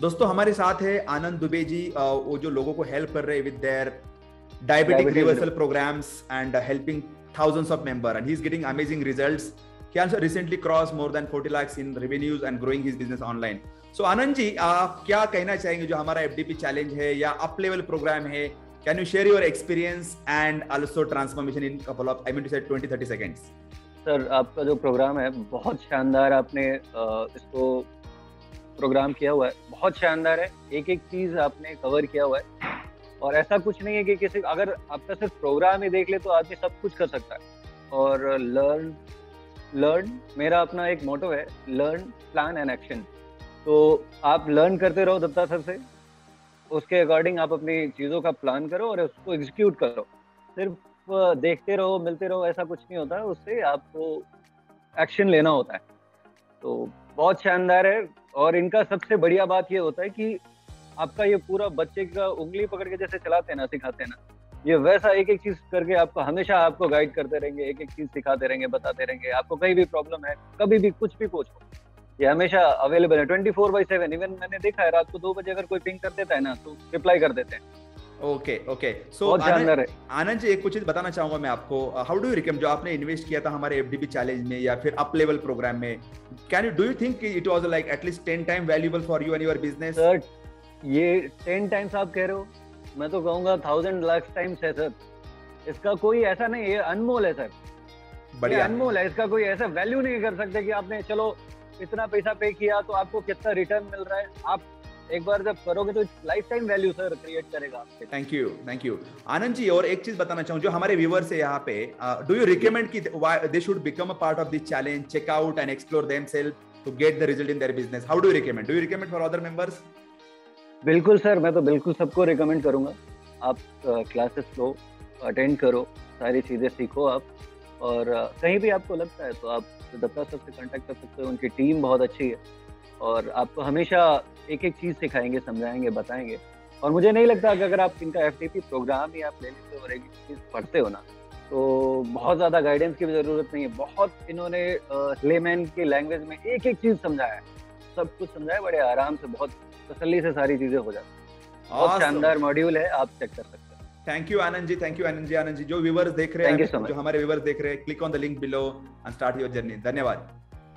दोस्तों हमारे साथ है आनंद दुबे जी, वो जो लोगों को हेल्प कर रहे हैं with their diabetic reversal programmes and helping thousands of member, and he's getting amazing results. He also recently crossed more than 40 lakhs in revenues and growing his business online. So Anand ji, आप क्या कहना चाहेंगे जो हमारा FDP challenge है या up level programme है? Can you share your experience and also transformation in couple of, I mean to say, 20-30 seconds? Sir, आपका जो प्रोग्राम है बहुत शानदार, आपने इसको प्रोग्राम किया हुआ है, बहुत शानदार है, एक एक चीज आपने कवर किया हुआ है और ऐसा कुछ नहीं है कि किसी अगर आपका सिर्फ प्रोग्राम ही देख ले तो आदमी सब कुछ कर सकता है। और लर्न मेरा अपना एक मोटो है, लर्न प्लान एंड एक्शन। तो आप लर्न करते रहो दत्ता सर से, उसके अकॉर्डिंग आप अपनी चीज़ों का प्लान करो और उसको एग्जीक्यूट करो। सिर्फ देखते रहो, मिलते रहो, ऐसा कुछ नहीं होता, उससे आपको एक्शन लेना होता है। तो बहुत शानदार है। और इनका सबसे बढ़िया बात ये होता है कि आपका ये पूरा बच्चे का उंगली पकड़ के जैसे चलाते हैं ना, सिखाते हैं ना, ये वैसा एक एक चीज करके आपको हमेशा आपको गाइड करते रहेंगे, एक एक चीज सिखाते रहेंगे, बताते रहेंगे। आपको कहीं भी प्रॉब्लम है, कभी भी कुछ भी पूछो, ये हमेशा अवेलेबल है 24/7। इवन मैंने देखा है रात को 2 बजे अगर कोई पिंग कर देता है ना तो रिप्लाई कर देते हैं। ओके ओके, सो आनंद जी, एक कुछ बताना चाहूंगा मैं आपको। हाउ डू यू रिकमेंड, जो आपने इन्वेस्ट किया था हमारे एफडीपी चैलेंज में या फिर अप लेवल प्रोग्राम में, can you do you think it was like at least 10 time valuable for you and your business? ये 10 टाइम्स आप कह रहे हो, मैं तो कहूँगा 1000 लाख टाइम्स है सर। इसका कोई ऐसा नहीं, ये अनमोल है सर, बढ़िया अनमोल है। इसका कोई ऐसा वैल्यू नहीं कर सकते कि आपने चलो इतना पैसा पे किया तो आपको कितना रिटर्न मिल रहा है। आप एक बार जब करोगे तो life time value sir create करेगा आपसे। Thank you, thank you Anand ji. और एक चीज बताना चाहूँ जो हमारे व्यूअर्स है यहाँ पे, डू यू रिकमेंड कि they should become a part of this challenge, check out and explore themselves to get the result in their business? How do you recommend for other members? बिल्कुल sir, मैं तो बिल्कुल सबको recommend करूँगा, आप classes लो, attend करो, सारी चीज़ें सीखो आप। और कहीं भी आपको लगता है तो आप दत्ता सर से कांटेक्ट कर सकते हो, उनकी टीम बहुत अच्छी है और आपको हमेशा एक एक चीज़ सिखाएंगे, समझाएंगे, बताएंगे। और मुझे नहीं लगता कि अगर आप इनका एफडीपी प्रोग्राम ही आप ले लेते हो और एक चीज़ पढ़ते हो ना तो बहुत ज़्यादा गाइडेंस की भी ज़रूरत नहीं है। बहुत इन्होंने लेमैन की लैंग्वेज में एक एक चीज़ समझाया है, सब कुछ समझाया, बड़े आराम से, बहुत तसल्ली से सारी चीजें हो जाती। बहुत शानदार मॉड्यूल है, आप चेक कर सकते हैं। Thank you Anand ji, thank you Anand ji. Anand ji, जो व्यूअर्स देख रहे हैं, जो हमारे व्यूअर्स देख रहे हैं, click on the link below and start your journey. धन्यवाद।